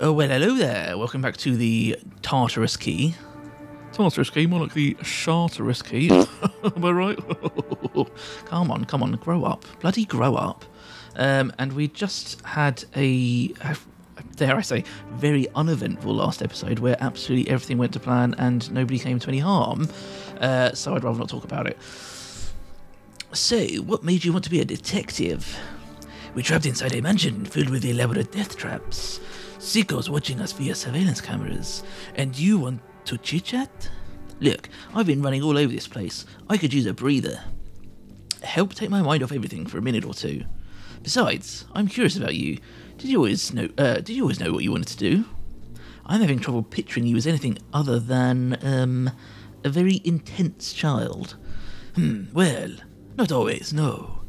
Oh, well, hello there. Welcome back to the Tartarus Key. Tartarus Key? More like the Chartarus Key. Am I right? come on, grow up. Bloody grow up. And we just had a, dare I say, very uneventful last episode where absolutely everything went to plan and nobody came to any harm. So I'd rather not talk about it. So, what made you want to be a detective? We're trapped inside a mansion filled with elaborate death traps. Sickos watching us via surveillance cameras. And you want to chit-chat? Look, I've been running all over this place. I could use a breather. Help take my mind off everything for a minute or two. Besides, I'm curious about you. Did you always know what you wanted to do? I'm having trouble picturing you as anything other than, a very intense child. Well, not always, no.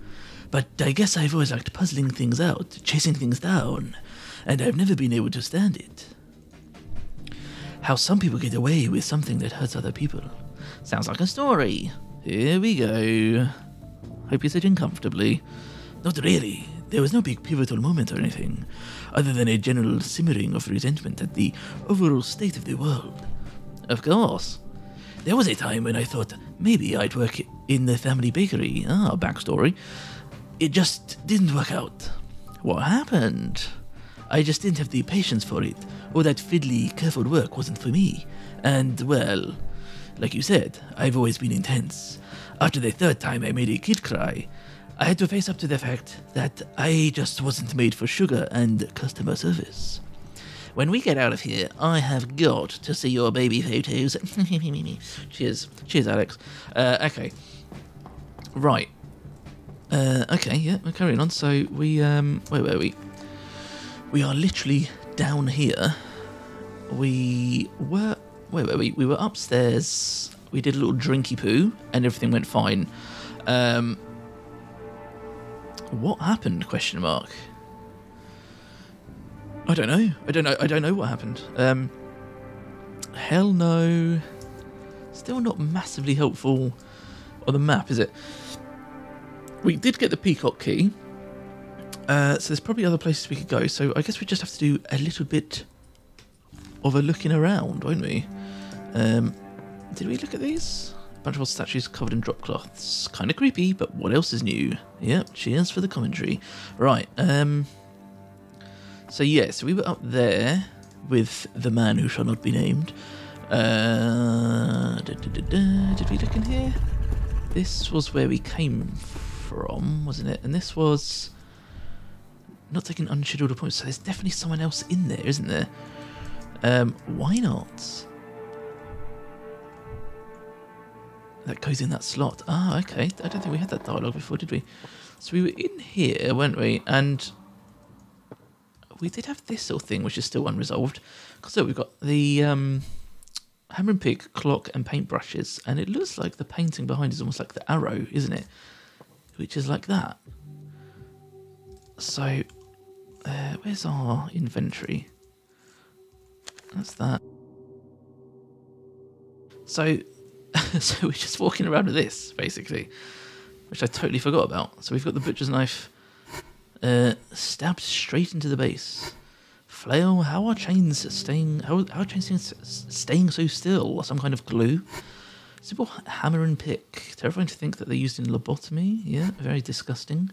But I guess I've always liked puzzling things out, chasing things down, and I've never been able to stand it. How some people get away with something that hurts other people. Sounds like a story. Here we go. Hope you're sitting comfortably. Not really. There was no big pivotal moment or anything, other than a general simmering of resentment at the overall state of the world. Of course. There was a time when I thought maybe I'd work in the family bakery. Ah, backstory. It just didn't work out. What happened? I just didn't have the patience for it, or that fiddly, careful work wasn't for me. And, well, like you said, I've always been intense. After the third time I made a kid cry, I had to face up to the fact that I just wasn't made for sugar and customer service. When we get out of here, I have got to see your baby photos. Cheers. Cheers, Alex. Okay. Right. Okay, yeah, we're carrying on. So we, where were we? We are literally down here. Where were we? We were upstairs. We did a little drinky poo and everything went fine. What happened, question mark? I don't know what happened. Hell no. Still not massively helpful on the map, is it? We did get the peacock key. So there's probably other places we could go. So I guess we just have to do a little bit of a looking around, won't we? Did we look at these? A bunch of old statues covered in drop cloths. Kind of creepy, but what else is new? Yep, cheers for the commentary. Right, so yeah, so we were up there with the man who shall not be named. Did we look in here? This was where we came from, wasn't it? And this was not taking unscheduled appointments. So there's definitely someone else in there, isn't there? Why not? That goes in that slot. Ah, okay. I don't think we had that dialogue before, did we? So we were in here, weren't we? And we did have this little thing, which is still unresolved. Because so we've got the hammer and pick, clock, and paintbrushes. And it looks like the painting behind is almost like the arrow, isn't it? Which is like that. So, where's our inventory? That's that. So we're just walking around with this, basically. Which I totally forgot about. So we've got the butcher's knife stabbed straight into the base. Flail, how are chains staying so still? Some kind of glue. Simple hammer and pick. Terrifying to think that they're used in lobotomy. Yeah, very disgusting.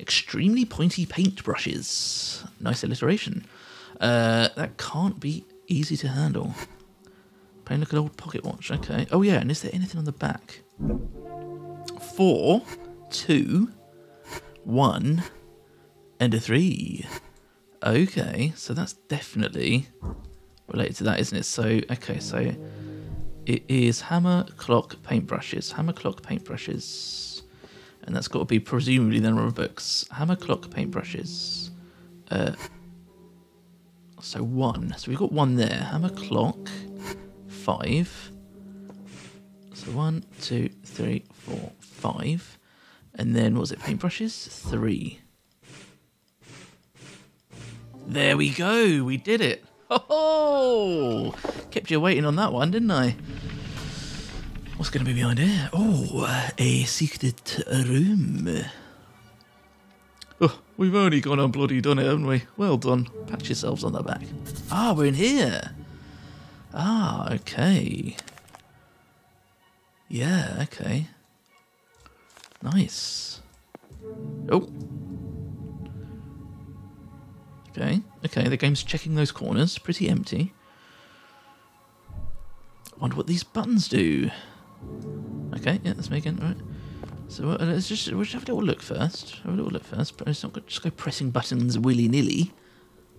Extremely pointy paintbrushes. Nice alliteration. That can't be easy to handle. Plain look at old pocket watch, okay. Oh yeah, and is there anything on the back? 4, 2, 1, and a 3. Okay, so that's definitely related to that, isn't it? So, okay, so it is hammer, clock, paintbrushes. Hammer, clock, paintbrushes. And that's got to be presumably the number of books. Hammer, clock, paintbrushes. So 1. So we've got 1 there. Hammer, clock, 5. So 1, 2, 3, 4, 5. And then, what was it, paintbrushes? 3. There we go. We did it. Oh, kept you waiting on that one, didn't I? What's going to be behind here? Oh, a secret room. Oh, we've only gone and bloody done it, haven't we? Well done. Pat yourselves on the back. Ah, we're in here. Ah, okay. Yeah, okay. Nice. Oh. Okay, okay, the game's checking those corners. Pretty empty. I wonder what these buttons do. Okay, yeah, let's make it, alright. So we'll just have a little look first. Have a little look first, but it's not going to just go pressing buttons willy-nilly.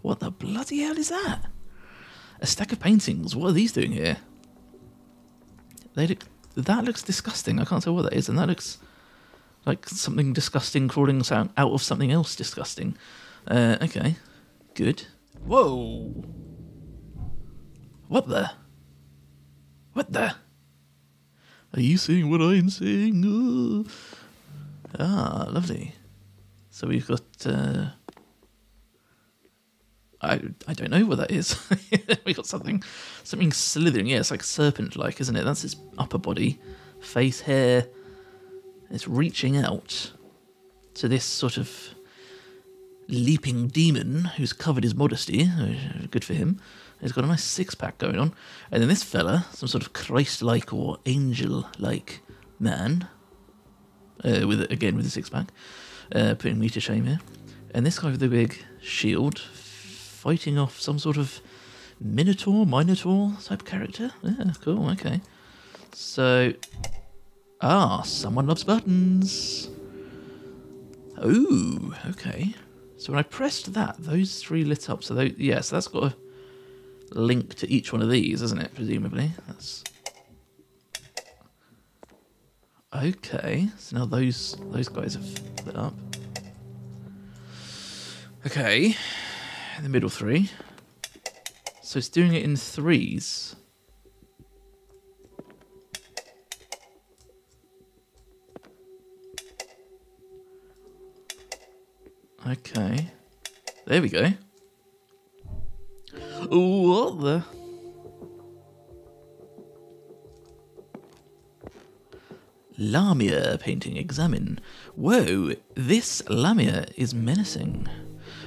What the bloody hell is that? A stack of paintings. What are these doing here? They look... That looks disgusting. I can't tell what that is, and that looks like something disgusting crawling out of something else disgusting. Okay. Good. Whoa! What the? What the? Are you seeing what I'm seeing? Oh. Ah, lovely. So we've got... I don't know what that is. We got something slithering. Yeah, it's like serpent-like, isn't it? That's its upper body, face, hair. It's reaching out to this sort of leaping demon who's covered his modesty. Good for him. He's got a nice six-pack going on. And then this fella, some sort of Christ-like or angel-like man, with a six-pack, putting me to shame here. And this guy with the big shield, fighting off some sort of minotaur type character. Yeah, cool, okay. So, ah, someone loves buttons. Ooh, okay. So when I pressed that, those three lit up. So those, yeah, so that's got a link to each one of these, isn't it? Presumably, that's okay. So now those guys have lit up. Okay. The middle three, so it's doing it in threes. Okay, there we go. What the? Lamia painting, examine. Whoa, this Lamia is menacing.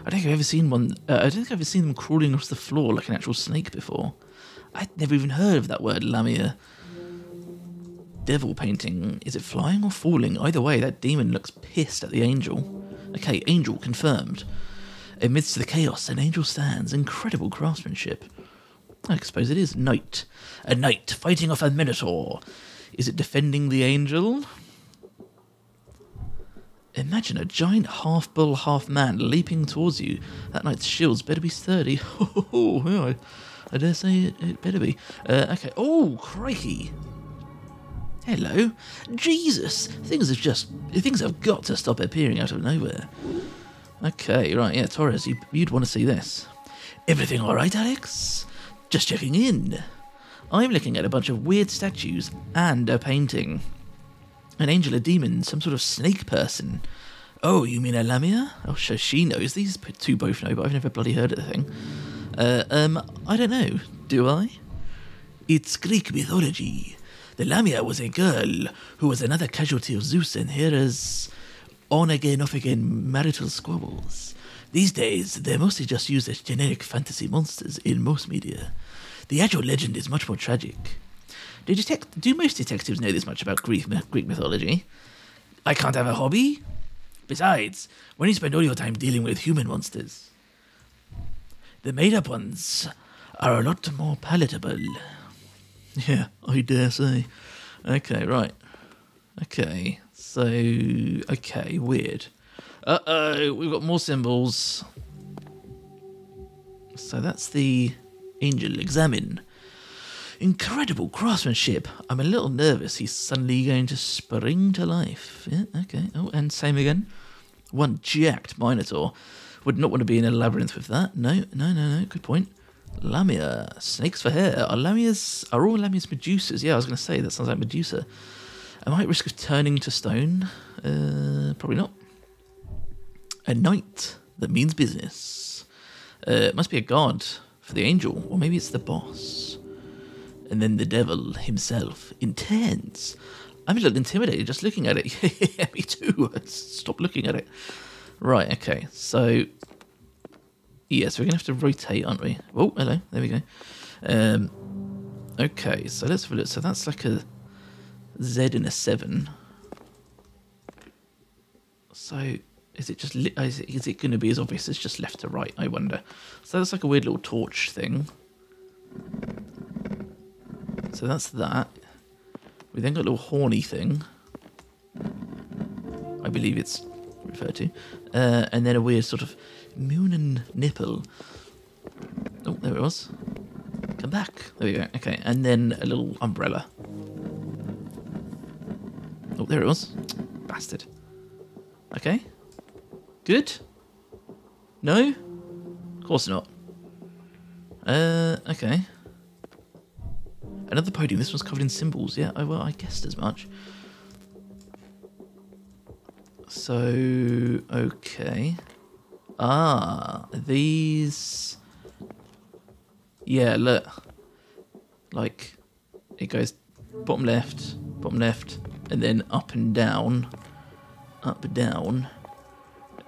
I don't think I've ever seen one. I don't think I've ever seen them crawling across the floor like an actual snake before. I'd never even heard of that word, Lamia. Devil painting. Is it flying or falling? Either way, that demon looks pissed at the angel. Okay, angel confirmed. Amidst the chaos, an angel stands. Incredible craftsmanship. I suppose it is. Knight. A knight fighting off a minotaur. Is it defending the angel? Imagine a giant half-bull, half-man leaping towards you. That knight's shields better be sturdy. I dare say it better be. Okay. Oh, crikey. Hello. Jesus. Things have got to stop appearing out of nowhere. Okay, right, yeah, Torres, you'd want to see this. Everything all right, Alex? Just checking in. I'm looking at a bunch of weird statues and a painting. An angel, a demon, some sort of snake person. Oh, you mean a Lamia? Oh, so she knows. These two both know, but I've never bloody heard of the thing. I don't know. Do I? It's Greek mythology. The Lamia was a girl who was another casualty of Zeus and Hera's on-again, off-again marital squabbles. These days, they're mostly just used as generic fantasy monsters in most media. The actual legend is much more tragic. Do most detectives know this much about Greek mythology? I can't have a hobby. Besides, when you spend all your time dealing with human monsters, the made-up ones are a lot more palatable. Yeah, I dare say. Okay, right. Okay, so... Okay, weird. Uh-oh, we've got more symbols. So that's the angel examine. Incredible craftsmanship. I'm a little nervous. He's suddenly going to spring to life. Yeah, okay. Oh, and same again. One jacked minotaur. Would not want to be in a labyrinth with that. No. Good point. Lamia. Snakes for hair. Are all Lamias Medusas? Yeah, I was going to say, that sounds like Medusa. Am I at risk of turning to stone? Probably not. A knight that means business. It must be a god for the angel. Or maybe it's the boss. And then the devil himself. Intense. I'm a little intimidated just looking at it. Yeah, me too. Stop looking at it. Right, okay, so... yeah, so we're going to have to rotate, aren't we? Oh, hello, there we go. Okay, so let's have a look. So that's like a Z and a 7. So is it just... is it going to be as obvious as just left to right, I wonder? So that's like a weird little torch thing. So that's that. We then got a little horny thing. I believe it's referred to. And then a weird sort of moon and nipple. Oh, there it was. Come back. There we go. Okay, and then a little umbrella. Oh, there it was. Bastard. Okay. Good? No? Of course not. Okay. Another podium. This one's covered in symbols. Yeah, oh, well, I guessed as much. So, okay. Ah, these... yeah, look. Like, it goes bottom left, and then up, down,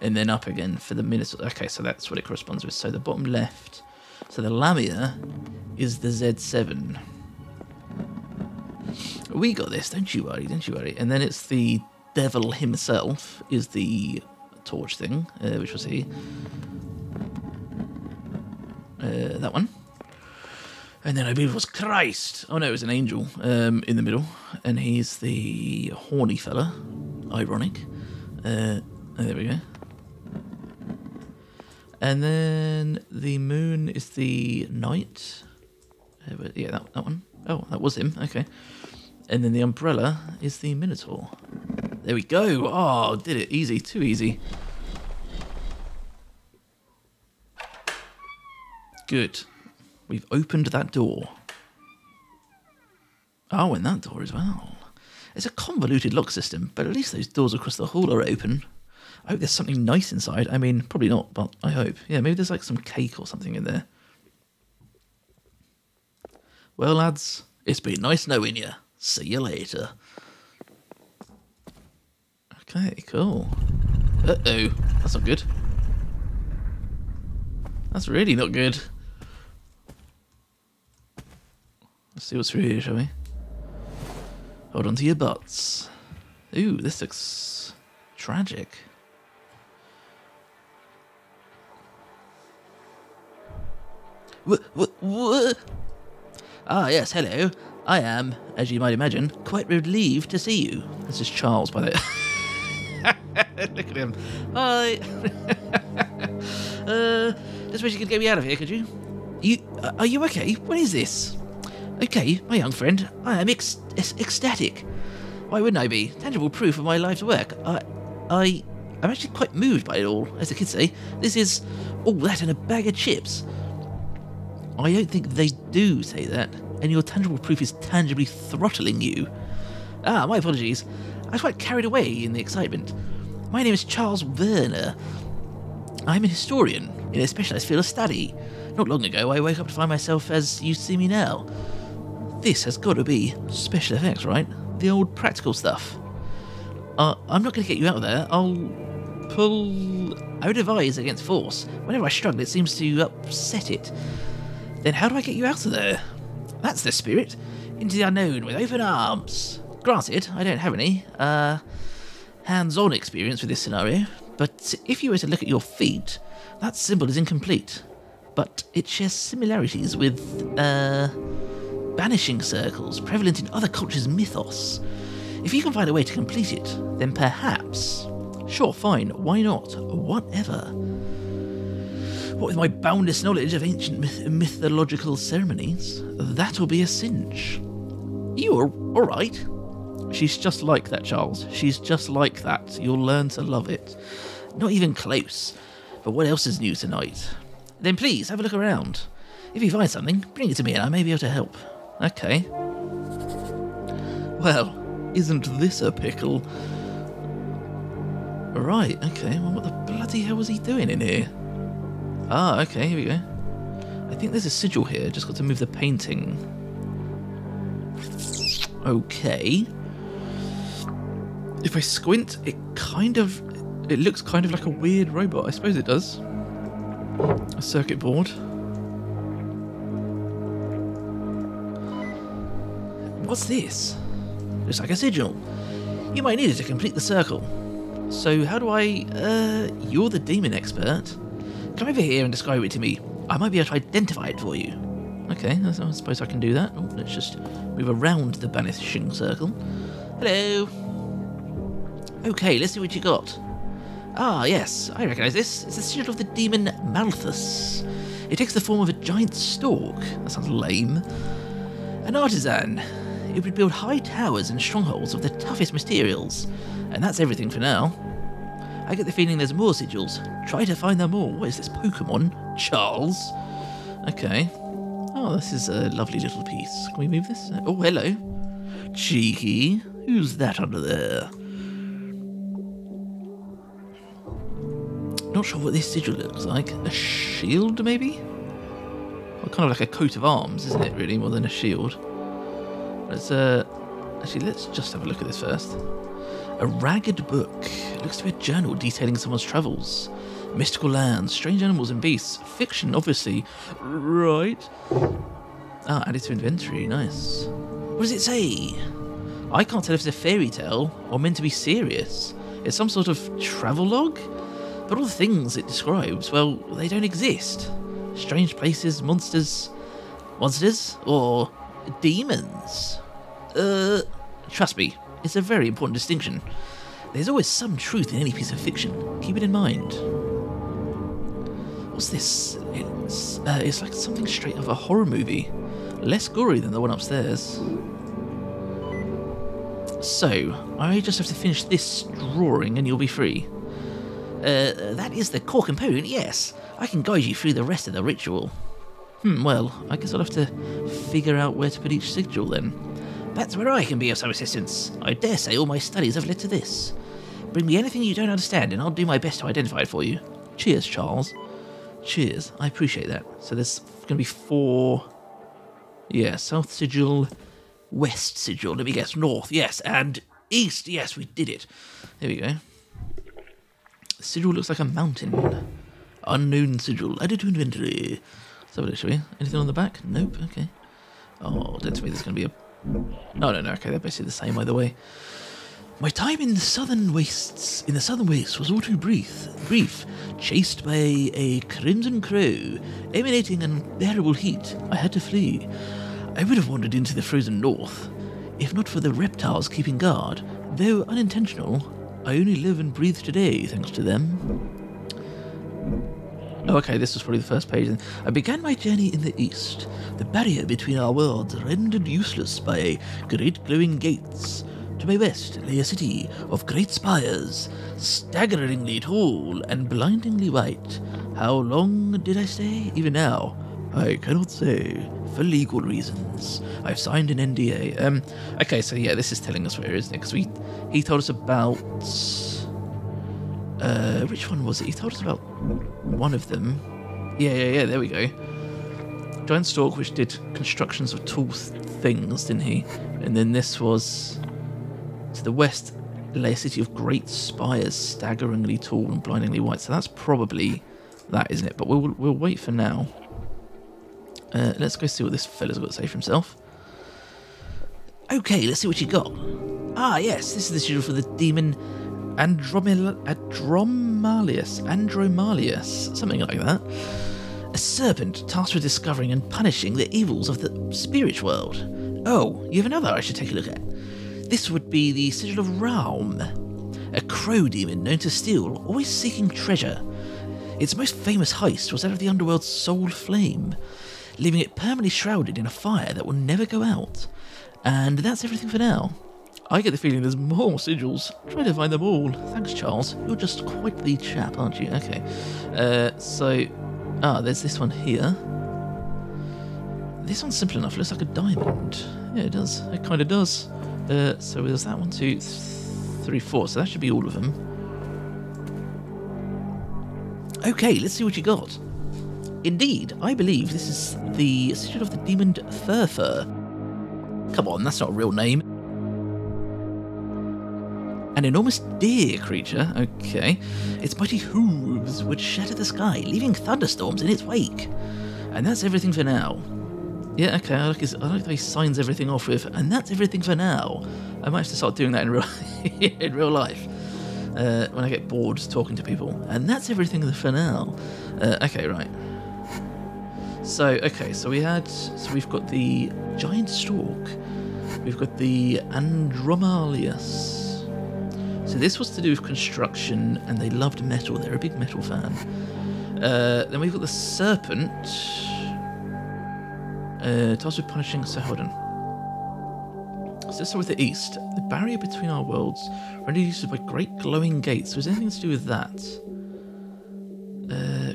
and then up again for the minutes. Okay, so that's what it corresponds with. So the bottom left. So the lamia is the Z7. We got this, don't you worry, don't you worry. And then it's the devil himself is the torch thing, which was he. That one. And then I believe it was Christ. Oh no, it was an angel in the middle. And he's the horny fella. Ironic. There we go. And then the moon is the knight. Yeah, that one. Oh, that was him. Okay. And then the umbrella is the Minotaur. There we go. Oh, did it. Easy. Too easy. Good. We've opened that door. Oh, and that door as well. It's a convoluted lock system, but at least those doors across the hall are open. I hope there's something nice inside. I mean, probably not, but I hope. Yeah, maybe there's like some cake or something in there. Well, lads, it's been nice knowing you. See you later. Okay, cool. Uh-oh. That's not good. That's really not good. Let's see what's through here, shall we? Hold on to your butts. Ooh, this looks tragic. What? Ah, yes, hello. I am, as you might imagine, quite relieved to see you. This is Charles, by the way. Look at him. Hi. Just wish you could get me out of here, could you? Are you okay? What is this? Okay, my young friend, I am ecstatic. Why wouldn't I be? Tangible proof of my life's work. I'm actually quite moved by it all, as the kids say. This is all that and a bag of chips. I don't think they do say that, and your tangible proof is tangibly throttling you. Ah, my apologies. I was quite carried away in the excitement. My name is Charles Werner. I'm a historian in a specialised field of study. Not long ago, I woke up to find myself as you see me now. This has got to be special effects, right? The old practical stuff. I'm not going to get you out of there. I would advise against force. Whenever I struggle, it seems to upset it. Then how do I get you out of there? That's the spirit. Into the unknown with open arms. Granted, I don't have any hands-on experience with this scenario, but if you were to look at your feet, that symbol is incomplete. But it shares similarities with banishing circles prevalent in other cultures' mythos. If you can find a way to complete it, then perhaps... sure, fine, why not? Whatever. What with my boundless knowledge of ancient mythological ceremonies, that'll be a cinch. You are alright. She's just like that, Charles. She's just like that. You'll learn to love it. Not even close. But what else is new tonight? Then please, have a look around. If you find something, bring it to me and I may be able to help. Okay. Well, isn't this a pickle? Right, okay. Well, what the bloody hell was he doing in here? Ah, okay, here we go. I think there's a sigil here. Just got to move the painting. Okay. If I squint, it kind of... It looks kind of like a weird robot. I suppose it does. A circuit board. What's this? Looks like a sigil. You might need it to complete the circle. So how do I... you're the demon expert. Come over here and describe it to me. I might be able to identify it for you. Okay, I suppose I can do that. Oh, let's just move around the banishing circle. Hello. Okay, let's see what you got. Ah, yes, I recognise this. It's the sigil of the demon Malthus. It takes the form of a giant stork. That sounds lame. An artisan. It would build high towers and strongholds of the toughest materials. And that's everything for now. I get the feeling there's more sigils. Try to find them all. What is this, Pokemon? Charles? Okay. Oh, this is a lovely little piece. Can we move this? Oh, hello. Cheeky. Who's that under there? Not sure what this sigil looks like. A shield, maybe? Well, kind of like a coat of arms, isn't it, really? More than a shield. Let's just have a look at this first. A ragged book. It looks to be a journal detailing someone's travels. Mystical lands, strange animals and beasts. Fiction, obviously. Right. Ah, added to inventory. Nice. What does it say? I can't tell if it's a fairy tale or meant to be serious. It's some sort of travelogue? But all the things it describes, well, they don't exist. Strange places, monsters. Monsters? Or demons? Trust me, it's a very important distinction. There's always some truth in any piece of fiction. Keep it in mind. What's this? It's like something straight out of a horror movie. Less gory than the one upstairs. So, I just have to finish this drawing and you'll be free. That is the core component, yes. I can guide you through the rest of the ritual. Well, I guess I'll have to figure out where to put each sigil then. That's where I can be of some assistance. I dare say all my studies have led to this. Bring me anything you don't understand and I'll do my best to identify it for you. Cheers, Charles. Cheers, I appreciate that. So there's going to be four... Yeah, South Sigil, West Sigil, let me guess, North, yes, and East, yes, we did it. There we go. Sigil looks like a mountain. Unknown sigil. Added to inventory. So what should we? Anything on the back? Nope. Okay. Oh, don't tell me there's going to be a... No, no, no. Okay, they're basically the same either way. My time in the southern wastes was all too brief. Chased by a crimson crow, emanating unbearable heat, I had to flee. I would have wandered into the frozen north, if not for the reptiles keeping guard, though unintentional. I only live and breathe today, thanks to them. Oh, okay, this was probably the first page. I began my journey in the east, the barrier between our worlds rendered useless by great glowing gates. To my west lay a city of great spires, staggeringly tall and blindingly white. How long did I stay? Even now, I cannot say. For legal reasons, I've signed an NDA. Okay, so yeah, this is telling us where, isn't it? Because he told us about... which one was it? He told us about one of them. Yeah, there we go. Giant Stork, which did constructions of tall things, didn't he? And then this was... To the west lay a city of great spires, staggeringly tall and blindingly white. So that's probably that, isn't it? But we'll wait for now. Let's go see what this fella's got to say for himself. Okay, let's see what you got. Ah, yes, this is the sigil for the demon Andromalius, something like that. A serpent tasked with discovering and punishing the evils of the spirit world. Oh, you have another I should take a look at. This would be the sigil of Raum, a crow demon known to steal, always seeking treasure. Its most famous heist was that of the underworld's soul flame, leaving it permanently shrouded in a fire that will never go out. And that's everything for now. I get the feeling there's more sigils. Try to find them all. Thanks, Charles. You're just quite the chap, aren't you? Okay. There's this one here. This one's simple enough. It looks like a diamond. Yeah, it does. It kind of does. So there's that 1, 2, 3, 4. So that should be all of them. Okay, let's see what you got. Indeed, I believe this is the sigil of the demon Furfur. Come on, that's not a real name. An enormous deer creature, okay. Its mighty hooves would shatter the sky, leaving thunderstorms in its wake. And that's everything for now. Yeah, okay, I like the way he signs everything off with, and that's everything for now. I might have to start doing that in real, in real life. When I get bored talking to people. And that's everything for now. Okay, right. So, okay, so we had... So we've got the giant stork. We've got the Andromalius. So this was to do with construction, and they loved metal. They're a big metal fan. Then we've got the serpent. Tasked with punishing... So hold on. So let's start with the east. The barrier between our worlds rendered useless by great glowing gates. Was there anything to do with that?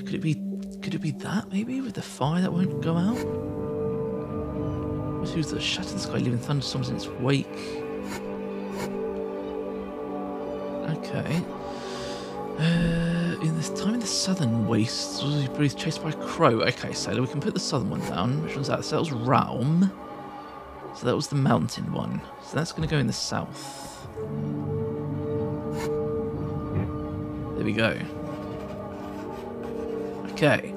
Could it be that, maybe? With the fire that won't go out? Let's use the shatter the sky, leaving thunderstorms in its wake. Okay. In this time in the southern wastes, was he breathed chased by a crow? Okay, so we can put the southern one down. Which one's that? So that was Raum. So that was the mountain one. So that's going to go in the south. There we go. Okay.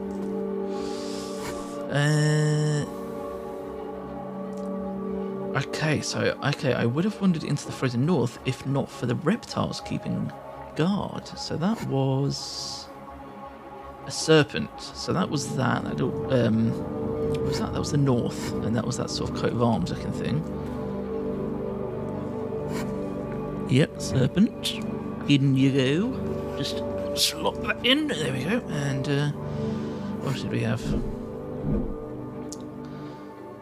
Okay, so, okay, I would have wandered into the frozen north if not for the reptiles keeping guard. So that was a serpent. So that was that. What was that? That was the north, and that was that sort of coat of arms looking thing. Yep, serpent. In you go. Just slot that in. There we go. And what else did we have?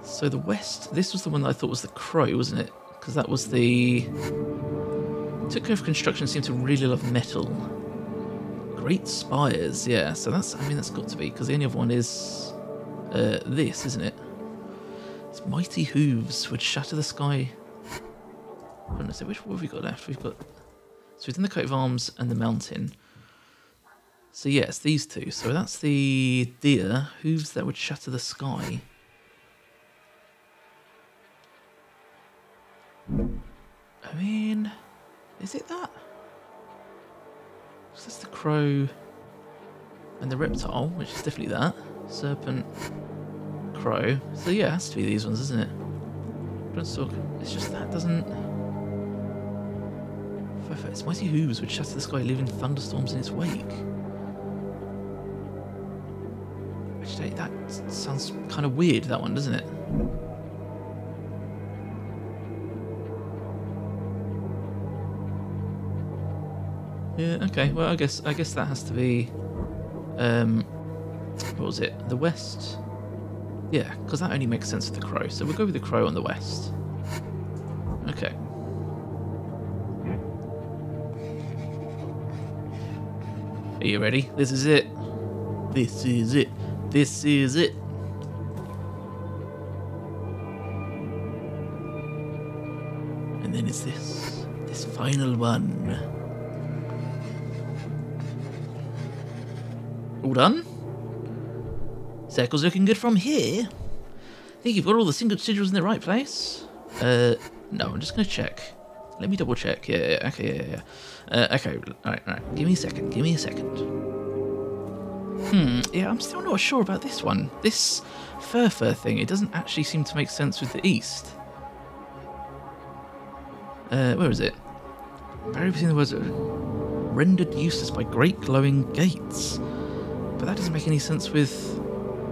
So the west, this was the one that I thought was the crow, wasn't it? Because that was the... Took care of construction, seemed to really love metal. Great spires, yeah. So that's, I mean, that's got to be, because the only other one is this, isn't it? Its mighty hooves would shatter the sky. Hold on a second, what have we got left? We've got... So it's in the coat of arms and the mountain. So yes, these two. So that's the deer, hooves that would shatter the sky. I mean, is it that? So that's the crow and the reptile, which is definitely that. Serpent, crow. So yeah, it has to be these ones, isn't it? Don't stalk. It's just that doesn't... Its mighty hooves would shatter the sky, leaving thunderstorms in its wake. Actually, that sounds kind of weird, that one, doesn't it? Yeah, okay, well I guess that has to be what was it? The west? Yeah, because that only makes sense with the crow, so we'll go with the crow on the west. Okay. Are you ready? This is it. This is it. This is it. And then it's this. This final one. All done. Circle's looking good from here. I think you've got all the sigils in the right place. No, I'm just going to check. Let me double check. Yeah, okay, yeah. Okay, all right. Give me a second. Yeah, I'm still not sure about this one. This Furfur thing, it doesn't actually seem to make sense with the east. Where is it? Barrier between the worlds rendered useless by great glowing gates. But that doesn't make any sense with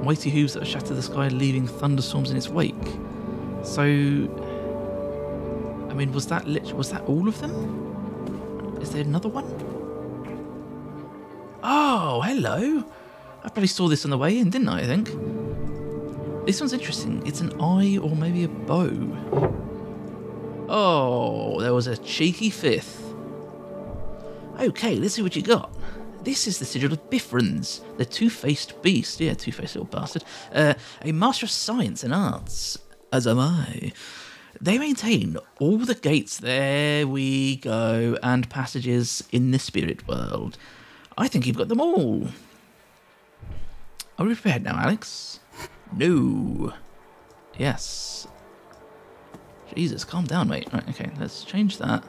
mighty hooves that shatter the sky, leaving thunderstorms in its wake. So, I mean, was that all of them? Is there another one? Oh, hello! I probably saw this on the way in, didn't I think? This one's interesting. It's an eye or maybe a bow. Oh, there was a cheeky fifth. Okay, let's see what you got. This is the sigil of Bifrons, the two-faced beast. Yeah, two-faced little bastard. A master of science and arts, as am I. They maintain all the gates, there we go, and passages in the spirit world. I think you've got them all. Are we prepared now, Alex? No. Yes. Jesus, calm down, mate. Right, okay, let's change that.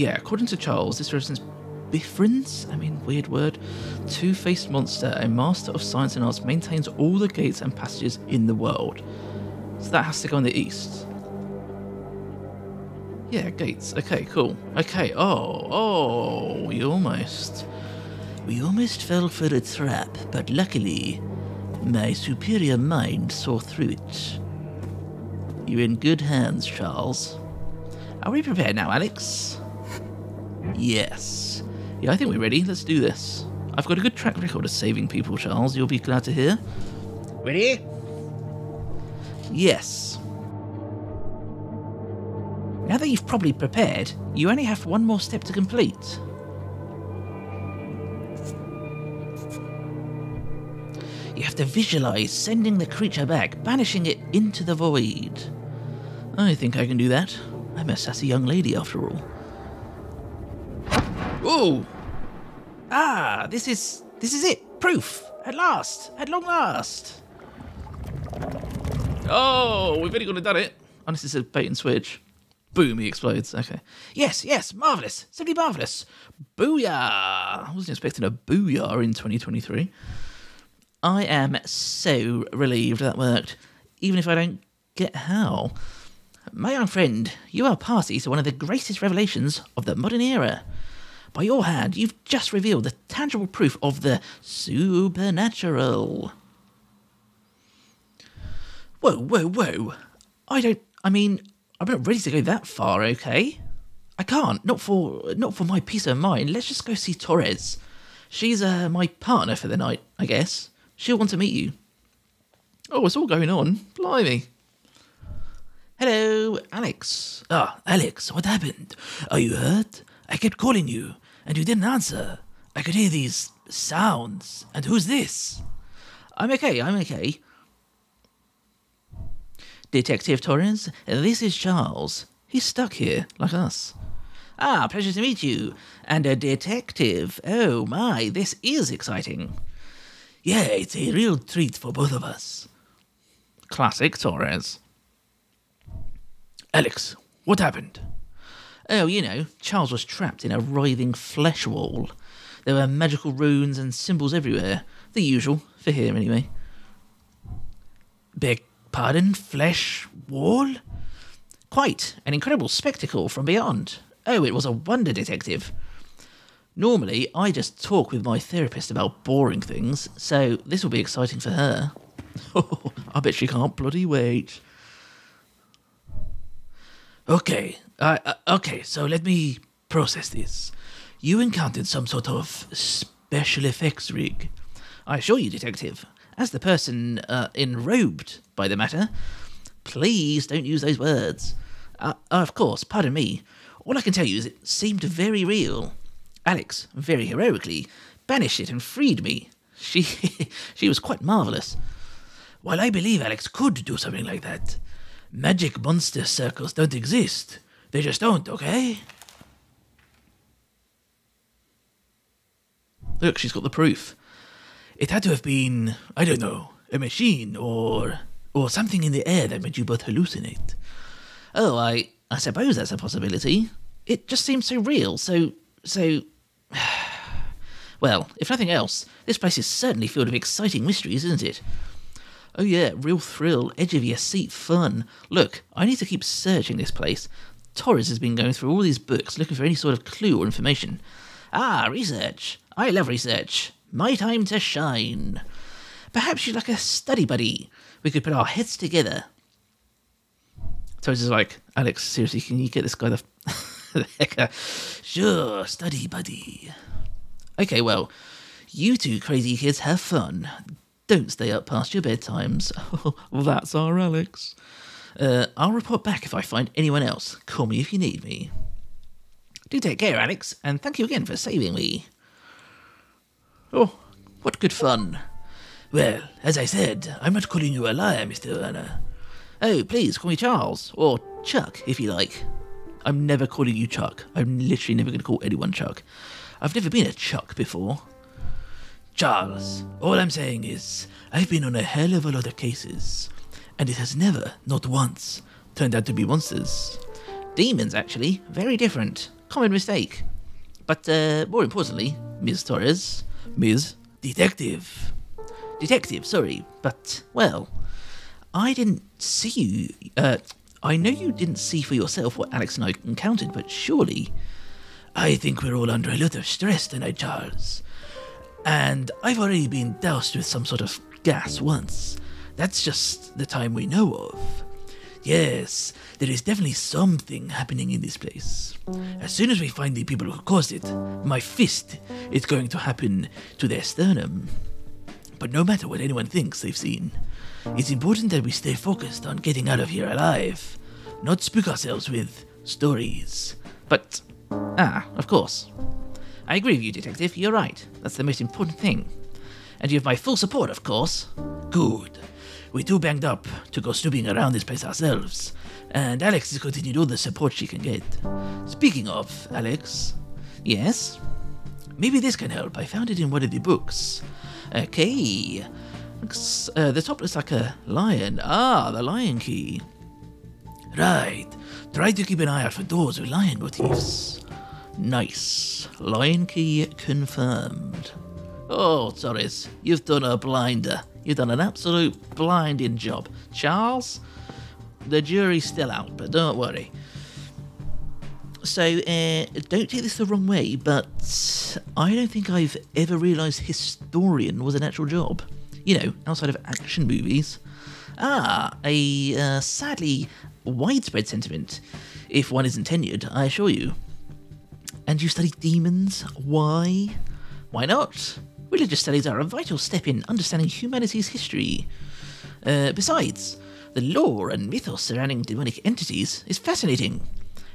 Yeah, according to Charles, this represents Bifrons, I mean, weird word, two-faced monster, a master of science and arts, maintains all the gates and passages in the world. So that has to go in the east. Yeah, gates. Okay, cool. Okay, oh, we almost fell for the trap, but luckily, my superior mind saw through it. You're in good hands, Charles. Are we prepared now, Alex? Yes. Yeah, I think we're ready. Let's do this. I've got a good track record of saving people, Charles. You'll be glad to hear. Ready? Yes. Now that you've probably prepared, you only have one more step to complete. You have to visualise sending the creature back, banishing it into the void. I think I can do that. I'm a sassy young lady after all. Whoa! Ah, this is it. Proof! At last! At long last! Oh, we've really got to done it. Unless it's a bait and switch. Boom, he explodes. Okay. Yes, yes, marvellous. Simply marvellous. Booyah! I wasn't expecting a booyah in 2023. I am so relieved that worked, even if I don't get how. My young friend, you are party to one of the greatest revelations of the modern era. By your hand, you've just revealed the tangible proof of the supernatural. Whoa, whoa, whoa. I'm not ready to go that far, okay? I can't, not for my peace of mind. Let's just go see Torres. She's my partner for the night, I guess. She'll want to meet you. Oh, it's all going on. Blimey. Hello, Alex. Ah, Alex, what happened? Are you hurt? I kept calling you, and you didn't answer. I could hear these sounds. And who's this? I'm okay, I'm okay. Detective Torres, this is Charles. He's stuck here, like us. Ah, pleasure to meet you. And a detective. Oh my, this is exciting. Yeah, it's a real treat for both of us. Classic Torres. Alex, what happened? Oh, you know, Charles was trapped in a writhing flesh wall. There were magical runes and symbols everywhere. The usual, for him anyway. Big pardon, flesh wall? Quite an incredible spectacle from beyond. Oh, it was a wonder, detective. Normally, I just talk with my therapist about boring things, so this will be exciting for her. Oh, I bet she can't bloody wait. Okay, okay, so let me process this. You encountered some sort of special effects rig. I assure you, detective, as the person enrobed by the matter, please don't use those words. Of course, pardon me. All I can tell you is it seemed very real. Alex, very heroically, banished it and freed me. She was quite marvellous. While I believe Alex could do something like that, magic monster circles don't exist. They just don't, okay? Look, she's got the proof. It had to have been, I don't know, a machine or something in the air that made you both hallucinate. Oh, I suppose that's a possibility. It just seems so real, so... Well, if nothing else, this place is certainly filled with exciting mysteries, isn't it? Oh yeah, real thrill, edge-of-your-seat fun. Look, I need to keep searching this place. Torres has been going through all these books looking for any sort of clue or information. Ah, research. I love research. My time to shine. Perhaps you'd like a study buddy. We could put our heads together. Torres is like, Alex, seriously, can you get this guy the... Sure, study buddy. Okay, well, you two crazy kids have fun. Don't stay up past your bedtimes. That's our Alex. I'll report back if I find anyone else. Call me if you need me. Do take care, Alex, and thank you again for saving me. Oh, what good fun. Well, as I said, I'm not calling you a liar, Mr. Werner. Oh, please call me Charles, or Chuck, if you like. I'm never calling you Chuck. I'm literally never going to call anyone Chuck. I've never been a Chuck before. Charles, all I'm saying is, I've been on a hell of a lot of cases, and it has never, not once, turned out to be monsters. Demons, actually, very different. common mistake. But more importantly, Ms. Torres, Ms. Detective. Detective, sorry, but, well, I didn't see you, I know you didn't see for yourself what Alex and I encountered, but surely, I think we're all under a lot of stress tonight, Charles. And I've already been doused with some sort of gas once. That's just the time we know of. Yes, there is definitely something happening in this place. As soon as we find the people who caused it, my fist is going to happen to their sternum. But no matter what anyone thinks they've seen, it's important that we stay focused on getting out of here alive, not spook ourselves with stories. But, of course. I agree with you, Detective, you're right. That's the most important thing. And you have my full support, of course. Good. We're too banged up to go snooping around this place ourselves, and Alex has continued all the support she can get. Speaking of, Alex, yes? Maybe this can help. I found it in one of the books. Okay. The top looks like a lion. Ah, the Lion Key. Right. Try to keep an eye out for doors with lion motifs. Nice. Lion Key confirmed. Oh, Torres, you've done a blinder. You've done an absolute blinding job. Charles, the jury's still out, but don't worry. So, don't take this the wrong way, but I don't think I've ever realised historian was an actual job. You know, outside of action movies. A sadly widespread sentiment, if one isn't tenured, I assure you. And you study demons? Why? Why not? Religious studies are a vital step in understanding humanity's history. Besides, the lore and mythos surrounding demonic entities is fascinating.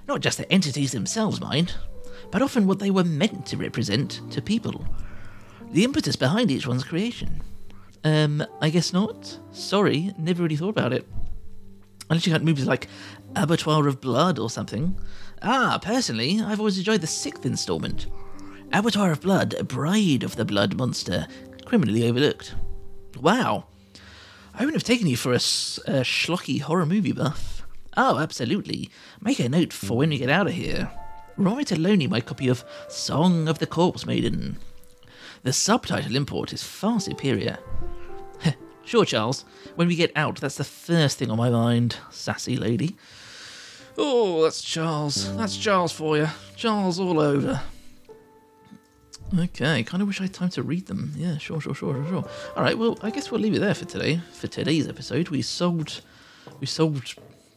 Not just the entities themselves, mind, but often what they were meant to represent to people. The impetus behind each one's creation. I guess not. Sorry, never really thought about it. Unless you count movies like Abattoir of Blood or something. Personally, I've always enjoyed the 6th installment. Avatar of Blood, Bride of the Blood Monster, criminally overlooked. Wow. I wouldn't have taken you for a schlocky horror movie buff. Oh, absolutely. Make a note for when we get out of here. Write Aloni my copy of Song of the Corpse Maiden. The subtitle import is far superior. Sure, Charles. When we get out, that's the first thing on my mind, sassy lady. Oh, that's Charles. That's Charles for you. Charles all over. Okay, kind of wish I had time to read them. Yeah, sure. All right, well, I guess we'll leave it there for today. For today's episode, we sold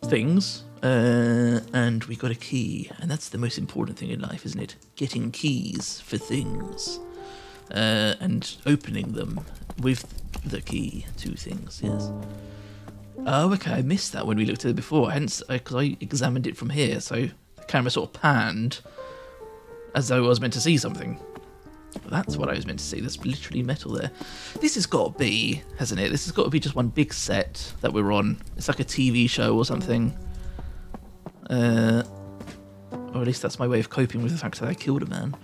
things, and we got a key, and that's the most important thing in life, isn't it? Getting keys for things, and opening them with the key to things. Yes. Oh, okay, I missed that when we looked at it before. Hence, because I examined it from here, so the camera sort of panned as though I was meant to see something. That's what I was meant to see. There's literally metal there. This has got to be, hasn't it? This has got to be just one big set that we're on. It's like a TV show or something. Or at least that's my way of coping with the fact that I killed a man.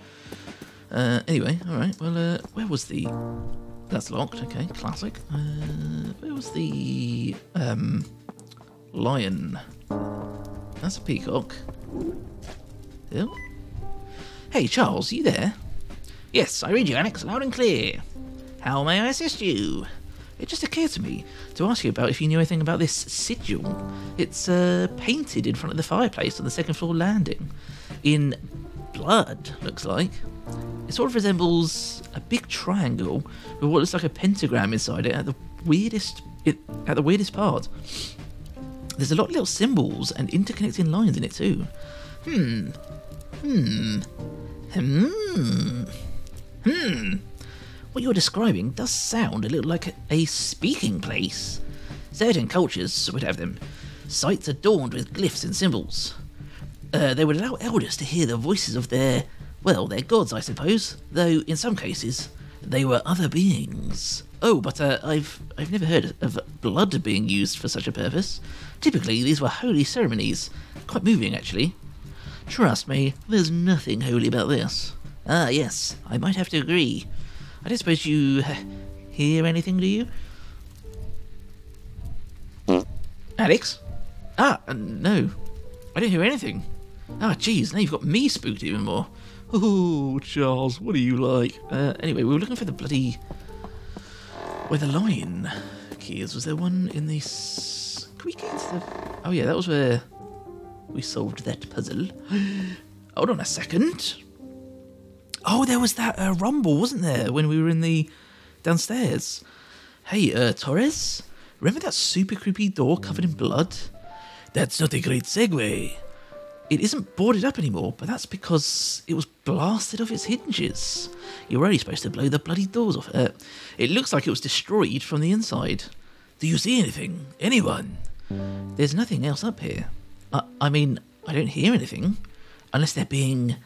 Anyway, alright. Well, where was the... That's locked. Okay, classic. Where was the... lion? That's a peacock. Yep. Hey, Charles, you there? Yes, I read you, Alex, loud and clear. How may I assist you? It just occurred to me to ask you about if you knew anything about this sigil. It's painted in front of the fireplace on the 2nd floor landing. In blood, looks like. It sort of resembles a big triangle with what looks like a pentagram inside it at the weirdest part. There's a lot of little symbols and interconnecting lines in it too. What you're describing does sound a little like a speaking place. Certain cultures would have them. Sites adorned with glyphs and symbols. They would allow elders to hear the voices of their, well, their gods, I suppose. Though, in some cases, they were other beings. Oh, but I've never heard of blood being used for such a purpose. Typically, these were holy ceremonies. Quite moving, actually. Trust me, there's nothing holy about this. Ah, yes, I might have to agree. I don't suppose you hear anything, do you? Alex? No. I don't hear anything. Ah, jeez, now you've got me spooked even more. Oh, Charles, what are you like? Anyway, we were looking for the bloody... where the lion key is. Was there one in this... Can we get into the... Oh yeah, that was where we solved that puzzle. Hold on a second. Oh, there was that rumble, wasn't there, when we were in the... downstairs. Hey, Torres? Remember that super creepy door covered in blood? That's not a great segue. It isn't boarded up anymore, but that's because it was blasted off its hinges. You're only supposed to blow the bloody doors off it. It looks like it was destroyed from the inside. Do you see anything? Anyone? There's nothing else up here. I mean, I don't hear anything. Unless they're being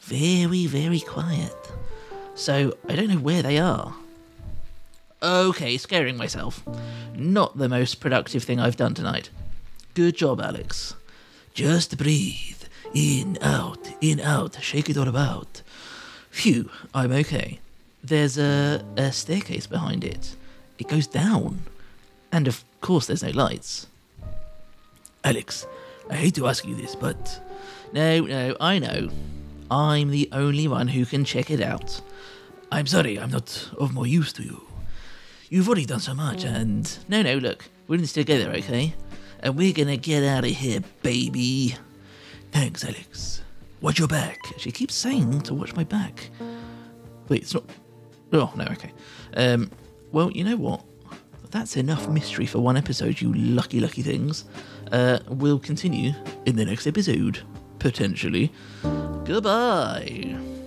very, very quiet. So, I don't know where they are. Okay, scaring myself. Not the most productive thing I've done tonight. Good job, Alex. Just breathe. In, out, shake it all about. Phew, I'm okay. There's a staircase behind it. It goes down. And of course there's no lights. Alex, I hate to ask you this, but... No, I know. I'm the only one who can check it out. I'm sorry, I'm not of more use to you. You've already done so much, and... No, look, we're in this together, okay? And we're gonna get out of here, baby. Thanks, Alex. Watch your back. She keeps saying to watch my back. Wait, it's not... Oh, no, okay. Well, you know what? That's enough mystery for one episode, you lucky, lucky things. We'll continue in the next episode, potentially. Goodbye.